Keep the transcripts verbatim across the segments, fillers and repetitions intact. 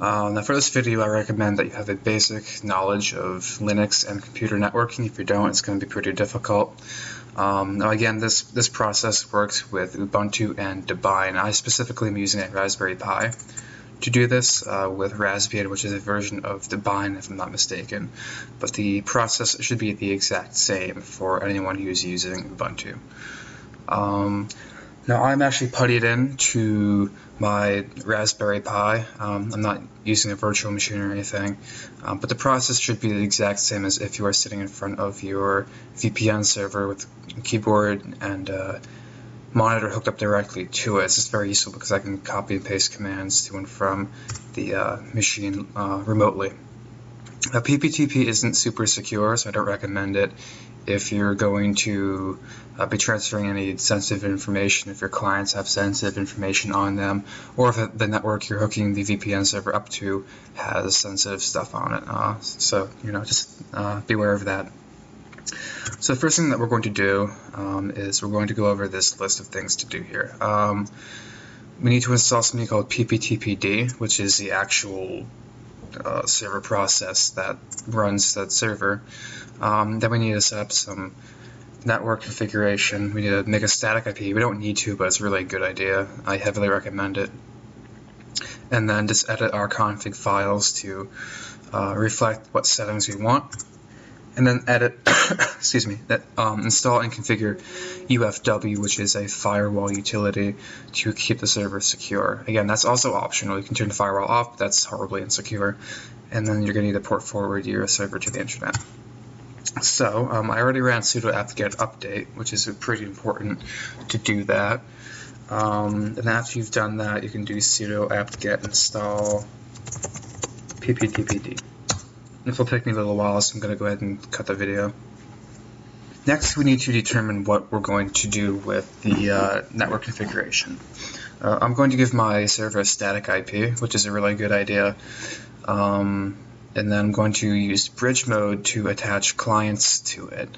Uh, now for this video, I recommend that you have a basic knowledge of Linux and computer networking. If you don't, it's going to be pretty difficult. Um, now again, this, this process works with Ubuntu and Debian. I specifically am using a Raspberry Pi to do this uh, with Raspbian, which is a version of Debian, if I'm not mistaken. But the process should be the exact same for anyone who's using Ubuntu. Um, Now I'm actually PuTTYed in to my Raspberry Pi. Um, I'm not using a virtual machine or anything, um, but the process should be the exact same as if you are sitting in front of your V P N server with a keyboard and uh, monitor hooked up directly to it. It's just very useful because I can copy and paste commands to and from the uh, machine uh, remotely. Now, P P T P isn't super secure, so I don't recommend it if you're going to uh, be transferring any sensitive information, if your clients have sensitive information on them, or if the network you're hooking the V P N server up to has sensitive stuff on it. Uh, so, you know, just uh, beware of that. So the first thing that we're going to do um, is we're going to go over this list of things to do here. Um, we need to install something called P P T P D, which is the actual Uh, server process that runs that server. Um, then we need to set up some network configuration. We need to make a static I P. We don't need to, but it's really a good idea. I heavily recommend it. And then just edit our config files to uh, reflect what settings we want. And then edit, excuse me, that, um, install and configure U F W, which is a firewall utility to keep the server secure. Again, that's also optional. You can turn the firewall off, but that's horribly insecure. And then you're going to need to port forward your server to the internet. So um, I already ran sudo apt-get update, which is pretty important to do that. Um, and after you've done that, you can do sudo apt-get install P P T P D. This will take me a little while, so I'm going to go ahead and cut the video. Next, we need to determine what we're going to do with the uh, network configuration. Uh, I'm going to give my server a static I P, which is a really good idea. Um, and then I'm going to use bridge mode to attach clients to it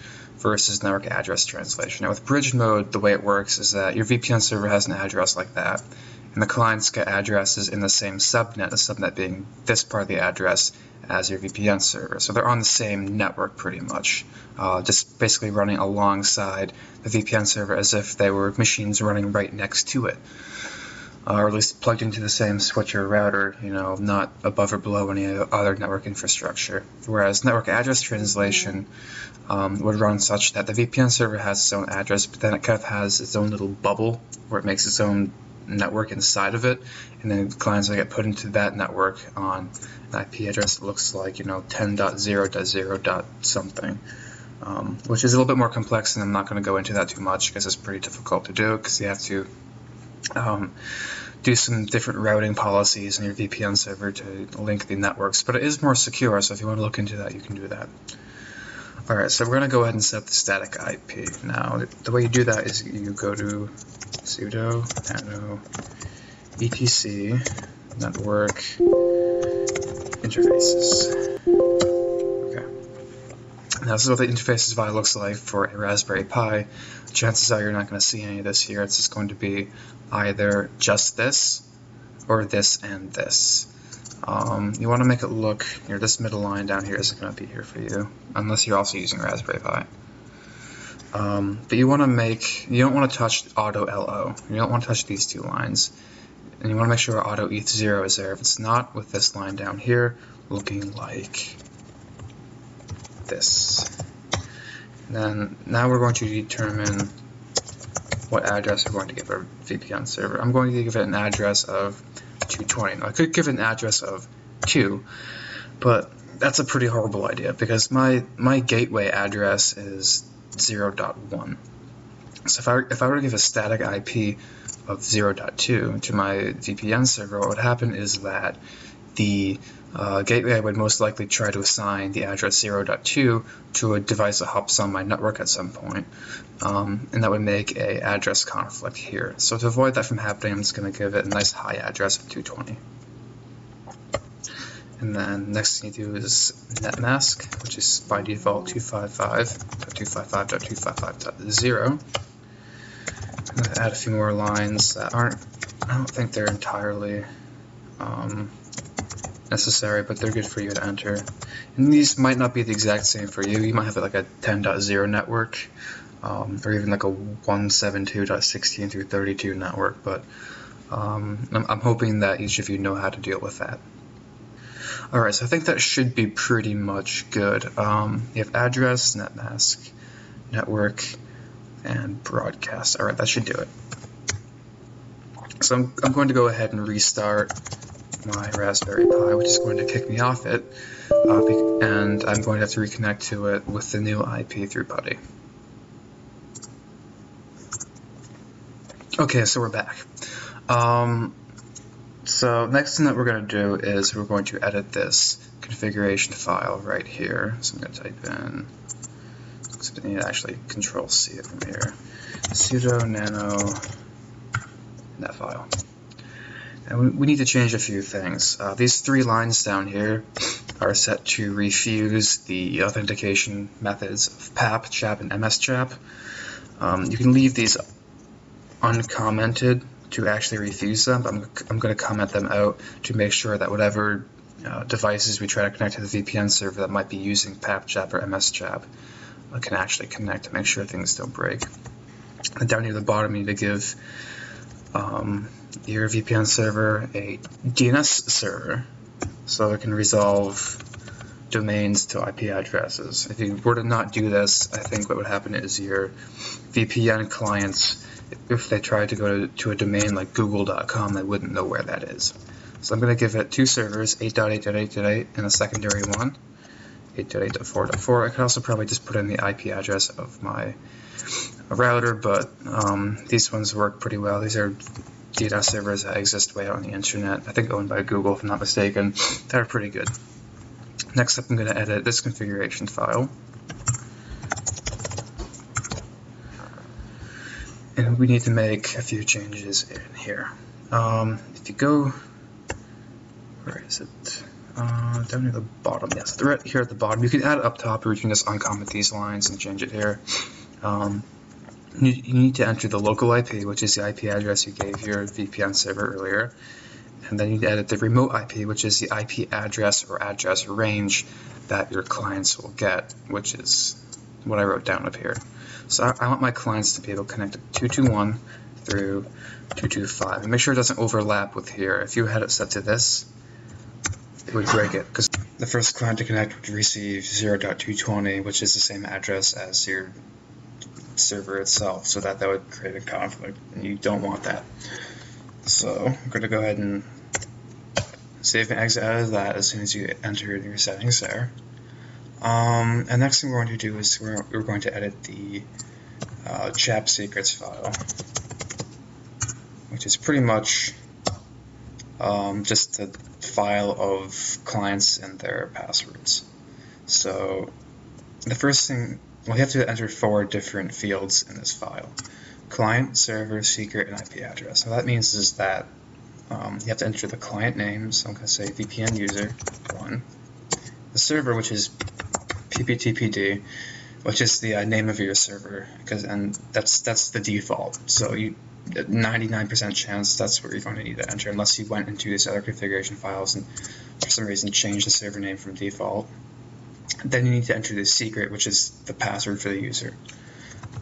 versus network address translation. Now, with bridge mode, the way it works is that your V P N server has an address like that, and the clients get addresses in the same subnet, the subnet being this part of the address as your V P N server. So they're on the same network pretty much, uh, just basically running alongside the V P N server as if they were machines running right next to it, uh, or at least plugged into the same switch or router, you know, not above or below any other network infrastructure. Whereas network address translation um, would run such that the V P N server has its own address, but then it kind of has its own little bubble where it makes its own network inside of it, and then clients will get put into that network on an I P address that looks like, you know, ten dot zero dot zero dot something, um, which is a little bit more complex, and I'm not going to go into that too much because it's pretty difficult to do, because you have to um, do some different routing policies in your V P N server to link the networks, but it is more secure, so if you want to look into that, you can do that. Alright, so we're going to go ahead and set the static I P. Now, the way you do that is you go to sudo nano etc network interfaces. Okay. Now, this is what the interfaces file looks like for a Raspberry Pi. Chances are you're not going to see any of this here. It's just going to be either just this or this and this. Um, you want to make it look, you know, this middle line down here isn't going to be here for you, unless you're also using Raspberry Pi. Um, but you want to make, you don't want to touch auto L O, you don't want to touch these two lines, and you want to make sure auto eth zero is there. If it's not, with this line down here looking like this. And then now we're going to determine what address we're going to give our V P N server. I'm going to give it an address of two twenty. Now, I could give an address of two, but that's a pretty horrible idea because my my gateway address is zero dot one. So if I if I were to give a static I P of zero dot two to my V P N server, what would happen is that the uh, gateway would most likely try to assign the address zero dot two to a device that hops on my network at some point, um, and that would make a address conflict here. So to avoid that from happening, I'm just going to give it a nice high address of two twenty. And then next thing you do is netmask, which is by default two fifty-five dot two fifty-five dot two fifty-five dot zero. I'm going to add a few more lines that aren't, I don't think they're entirely Um, necessary, but they're good for you to enter. And these might not be the exact same for you. You might have like a ten dot zero network, um, or even like a one seventy-two dot sixteen through thirty-two network, but um, I'm, I'm hoping that each of you know how to deal with that. Alright, so I think that should be pretty much good. Um, you have address, netmask, network, and broadcast. Alright, that should do it. So I'm, I'm going to go ahead and restart my Raspberry Pi, which is going to kick me off it, uh, and I'm going to have to reconnect to it with the new I P through PuTTY. Okay, so we're back. Um, so next thing that we're going to do is we're going to edit this configuration file right here. So I'm going to type in, I need to actually control C it from here, sudo nano that file. And we need to change a few things. Uh, these three lines down here are set to refuse the authentication methods of PAP, CHAP, and MSCHAP. Um, you can leave these uncommented to actually refuse them, but I'm, I'm going to comment them out to make sure that whatever uh, devices we try to connect to the V P N server that might be using PAP, CHAP, or MSCHAP uh, can actually connect to make sure things don't break. And down near the bottom, you need to give Um, your V P N server a D N S server so it can resolve domains to I P addresses. If you were to not do this, I think what would happen is your V P N clients, if they tried to go to, to a domain like google dot com, they wouldn't know where that is. So I'm going to give it two servers, eight dot eight dot eight dot eight and a secondary one, eight dot eight dot four dot four. I could also probably just put in the I P address of my a router, but um, these ones work pretty well. These are D N S servers that exist way out on the internet, I think owned by Google if I'm not mistaken. They're pretty good. Next up, I'm going to edit this configuration file. And we need to make a few changes in here. Um, if you go, where is it? Uh, down near the bottom, yes, they're right here at the bottom. You can add it up top, or you can just uncomment these lines and change it here. Um, you, you need to enter the local I P, which is the I P address you gave your V P N server earlier, and then you need to edit the remote I P, which is the I P address or address range that your clients will get, which is what I wrote down up here. So I, I want my clients to be able to connect to two twenty-one through two twenty-five, and make sure it doesn't overlap with here. If you had it set to this, it would break it, because the first client to connect would receive zero dot two twenty, which is the same address as your server itself, so that that would create a conflict, and you don't want that. So I'm going to go ahead and save and exit out of that as soon as you enter your settings there. Um, and next thing we're going to do is we're, we're going to edit the uh, CHAP secrets file, which is pretty much um, just the file of clients and their passwords. So the first thing, well, you have to enter four different fields in this file: client, server, secret, and I P address. So that means is that um, you have to enter the client name, so I'm going to say V P N user one, the server, which is P P T P D, which is the uh, name of your server, because and that's that's the default. So you ninety-nine percent chance that's what you're going to need to enter, unless you went into these other configuration files and for some reason changed the server name from default. Then you need to enter the secret, which is the password for the user,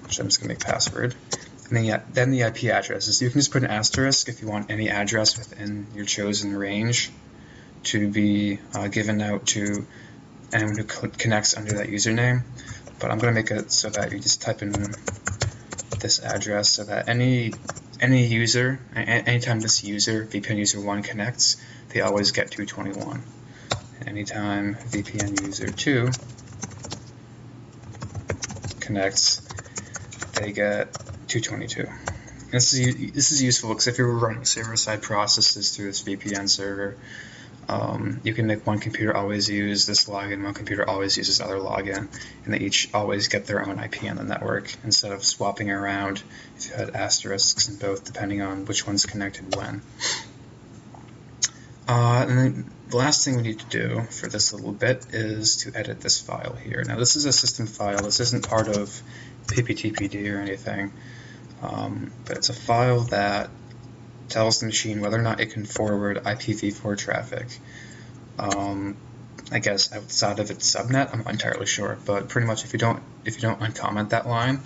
which I'm just going to make password. And then, yeah, then the I P addresses. You can just put an asterisk if you want any address within your chosen range to be uh, given out to anyone who connects under that username. But I'm going to make it so that you just type in this address so that any any user, anytime this user, V P N user one connects, they always get two twenty-one. Anytime V P N user two connects, they get two twenty-two. And this is this is useful because if you're running server-side processes through this V P N server, um, you can make one computer always use this login, one computer always uses other login, and they each always get their own I P on the network instead of swapping around if you had asterisks in both, depending on which one's connected when. Uh, and then the last thing we need to do for this little bit is to edit this file here. Now this is a system file, this isn't part of P P T P D or anything, um, but it's a file that tells the machine whether or not it can forward I P v four traffic um, I guess outside of its subnet. I'm not entirely sure, but pretty much if you don't if you don't uncomment that line,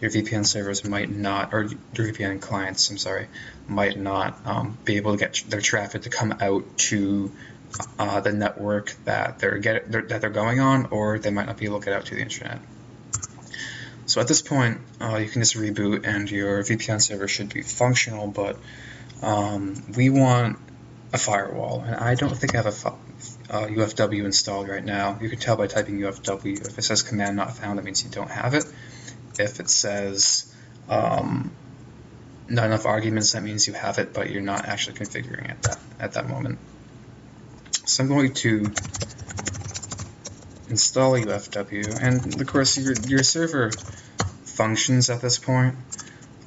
your V P N servers might not, or your V P N clients, I'm sorry, might not um, be able to get their traffic to come out to uh, the network that they're get they're, that they're going on, or they might not be able to get out to the internet. So at this point, uh, you can just reboot, and your V P N server should be functional. But um, we want a firewall, and I don't think I have a uh, U F W installed right now. You can tell by typing U F W. If it says command not found, that means you don't have it. If it says um, not enough arguments, that means you have it, but you're not actually configuring it that, at that moment. So I'm going to install U F W, and of course your, your server functions at this point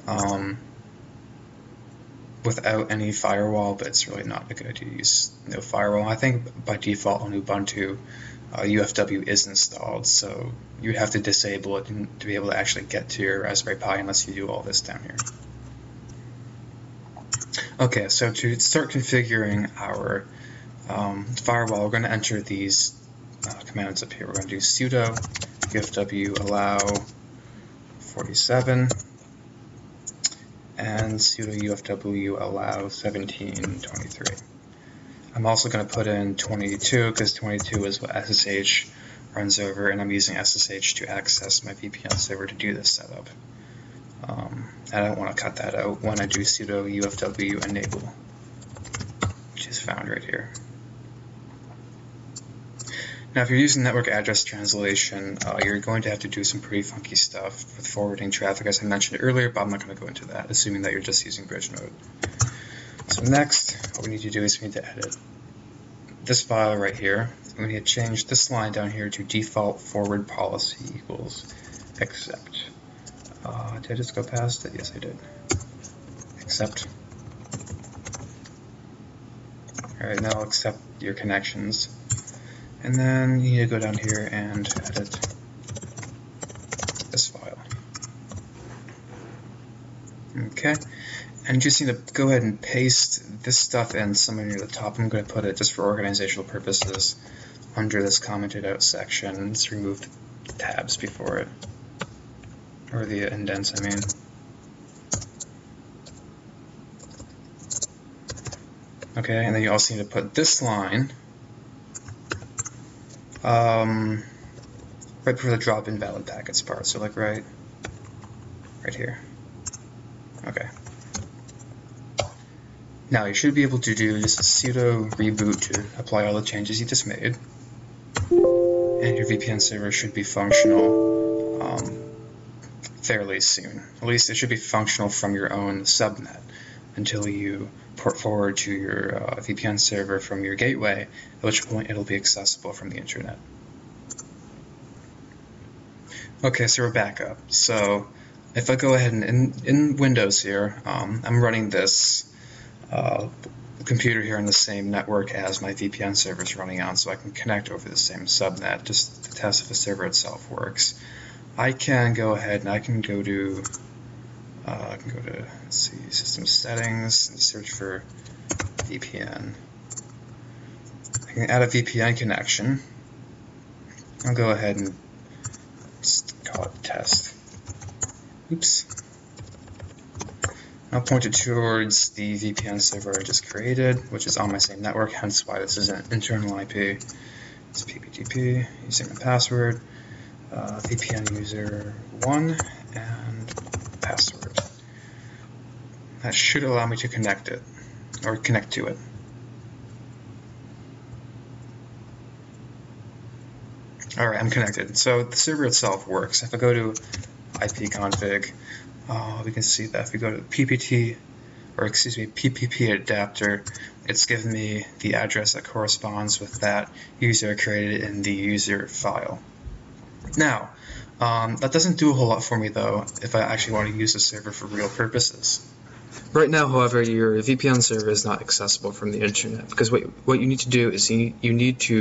um, without any firewall, but it's really not a good idea to use no firewall. I think by default on Ubuntu, Uh, U F W is installed, so you have to disable it to be able to actually get to your Raspberry Pi unless you do all this down here. Okay, so to start configuring our um, firewall, we're going to enter these uh, commands up here. We're going to do sudo U F W allow forty-seven and sudo U F W allow seventeen twenty-three. I'm also going to put in twenty-two because twenty-two is what S S H runs over, and I'm using S S H to access my V P N server to do this setup. Um, I don't want to cut that out when I do sudo U F W enable, which is found right here. Now, if you're using network address translation, uh, you're going to have to do some pretty funky stuff with forwarding traffic, as I mentioned earlier, but I'm not going to go into that, assuming that you're just using bridge mode. So next, what we need to do is we need to edit this file right here. We need to change this line down here to default forward policy equals accept. Uh, did I just go past it? Yes, I did. Accept. All right, now accept your connections. And then you need to go down here and edit this file. Okay. And you just need to go ahead and paste this stuff in somewhere near the top. I'm going to put it, just for organizational purposes, under this commented out section. Let's remove the tabs before it, or the indents, I mean. Okay, and then you also need to put this line um, right before the drop invalid packets part. So like right, right here. Okay. Now you should be able to do just a sudo reboot to apply all the changes you just made, and your V P N server should be functional um, fairly soon. At least it should be functional from your own subnet until you port forward to your uh, V P N server from your gateway, at which point it'll be accessible from the internet. Okay, so we're back up. So if I go ahead and in, in Windows here, um, I'm running this Uh, computer here on the same network as my V P N server is running on, so I can connect over the same subnet just to test if the server itself works. I can go ahead and I can go to uh, I can go to let's see, system settings and search for V P N. I can add a V P N connection. I'll go ahead and just call it test. Oops. I'll point it towards the V P N server I just created, which is on my same network, hence why this is an internal I P. It's P P T P, using the password, uh, V P N user one, and password. That should allow me to connect it, or connect to it. Alright, I'm connected. So the server itself works. If I go to ipconfig, Uh, we can see that if we go to the P P T, or excuse me, P P P adapter, it's given me the address that corresponds with that user created in the user file. Now, um, that doesn't do a whole lot for me though, if I actually want to use the server for real purposes. Right now, however, your V P N server is not accessible from the internet, because what, what you need to do is you, you need to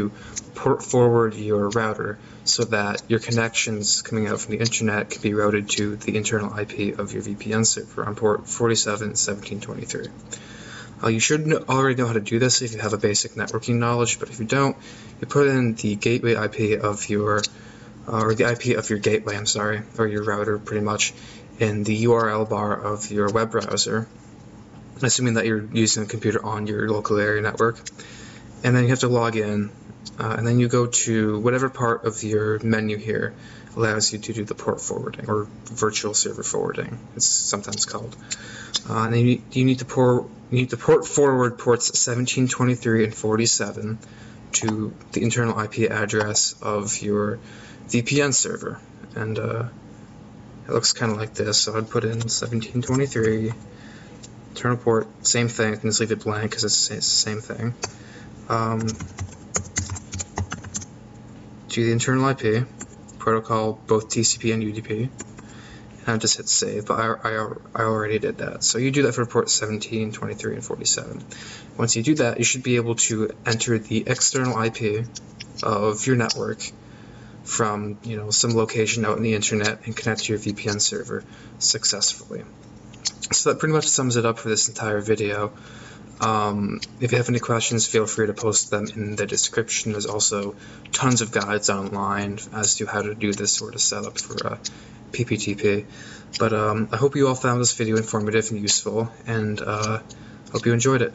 port forward your router so that your connections coming out from the internet can be routed to the internal I P of your V P N server on port forty-seven seventeen twenty-three. Uh, you should already know how to do this if you have a basic networking knowledge, but if you don't, you put in the gateway I P of your, uh, or the I P of your gateway, I'm sorry, or your router pretty much, in the U R L bar of your web browser, assuming that you're using a computer on your local area network. And then you have to log in, uh, and then you go to whatever part of your menu here allows you to do the port forwarding, or virtual server forwarding, it's sometimes called. Uh, and then you, you need to port, you need to port forward ports seventeen, twenty-three, and forty-seven to the internal I P address of your V P N server. And uh, it looks kind of like this, so I'd put in seventeen twenty-three, internal port, same thing, I can just leave it blank because it's, it's the same thing. Um, to the internal I P, protocol, both T C P and U D P, and I just hit save, but I, I, I already did that. So you do that for port seventeen, twenty-three, and forty-seven. Once you do that, you should be able to enter the external I P of your network from, you know, some location out in the internet and connect to your V P N server successfully. So that pretty much sums it up for this entire video. Um, if you have any questions, feel free to post them in the description. There's also tons of guides online as to how to do this sort of setup for uh, P P T P. But um, I hope you all found this video informative and useful, and uh, hope you enjoyed it.